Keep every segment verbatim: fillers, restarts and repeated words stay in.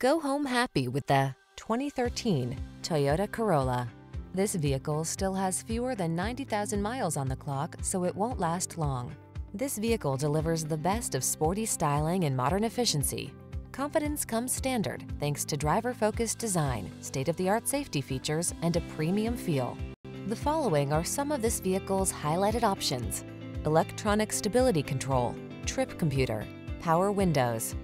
Go home happy with the twenty thirteen Toyota Corolla. This vehicle still has fewer than ninety thousand miles on the clock, so it won't last long. This vehicle delivers the best of sporty styling and modern efficiency. Confidence comes standard thanks to driver-focused design, state-of-the-art safety features, and a premium feel. The following are some of this vehicle's highlighted options: electronic stability control, trip computer, power windows,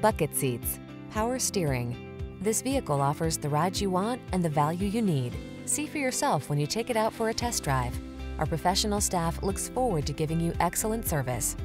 bucket seats, power steering. This vehicle offers the ride you want and the value you need. See for yourself when you take it out for a test drive. Our professional staff looks forward to giving you excellent service.